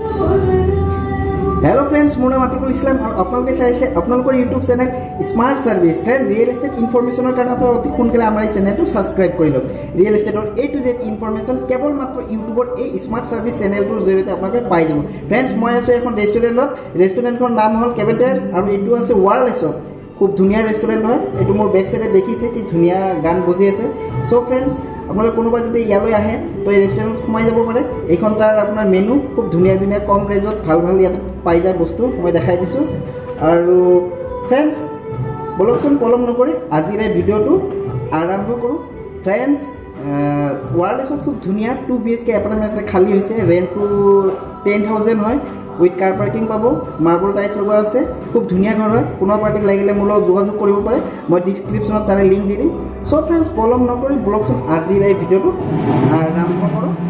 Hello friends, मोना मातिकुल इस्लाम और अपन के साइसे अपन को YouTube channel smart service friend real estate इनफॉरमेशनर कारण अपन অতি কোনকালে আমার এই চ্যানেলটো সাবস্ক্রাইব কৰি লওক। ৰিয়েল এস্টেটৰ A to Z ইনফৰমেশন কেৱল মাত্ৰ ইউটিউবৰ এই স্মাৰ্ট সাৰ্ভিস চ্যানেলটোৰ জৰিয়তে আপোনাকে পাই যাব। फ्रेंड्स মই আছো এখন ৰেষ্টুৰেণ্টত। ৰেষ্টুৰেণ্টৰ নাম হ'ল কেভেটাৰ্স আৰু এইটো আছে ওয়াৰলেছ। খুব ধুনীয়া ৰেষ্টুৰেণ্ট হয়। এইটো মোৰ বেক সাইডে দেখিছে কি ধুনীয়া গান বজি আছে। সো ফ্ৰেন্ডস আপনাৰা কোনোবা যদি ইয়ালৈ আহে তো এই ৰেষ্টুৰেণ্টত সোমাই যাব পাৰে। এইখন তাৰ আপোনাৰ মেনু খুব ধুনীয়া ধুনীয়া কম ৰেঞ্জত ভাল ভাল ইয়াত পাই যায় বস্তু মই দেখাই দিছো। আৰ ফ্ৰেন্ডস বলকচোন পলম নকৰি আজিৰ এই ভিডিওটো আৰম্ভ কৰো। ফ্ৰেন্ডস ওয়াৰলেছ খুব ধুনীয়া 2 BHK এপাৰ্টমেণ্ট খালি হৈছে। ৰেন্টটো 10,000 হয়। উইথ কাৰ পাৰ্কিং পাব, মাৰ্বল টাইলছ লগোৱা আছে, খুব ধুনীয়া ঘৰ হয়। কোনো পাৰ্টিক লাগিলে মোৰ লগত যোগাযোগ কৰিব পাৰে, মই ডিসক্ৰিপশনত তাৰে লিংক দি দিম। সো ফ্ৰেন্ডস পলম নকৰি ব্লগচোন আজিৰ এই ভিডিওটো আৰম্ভ কৰো।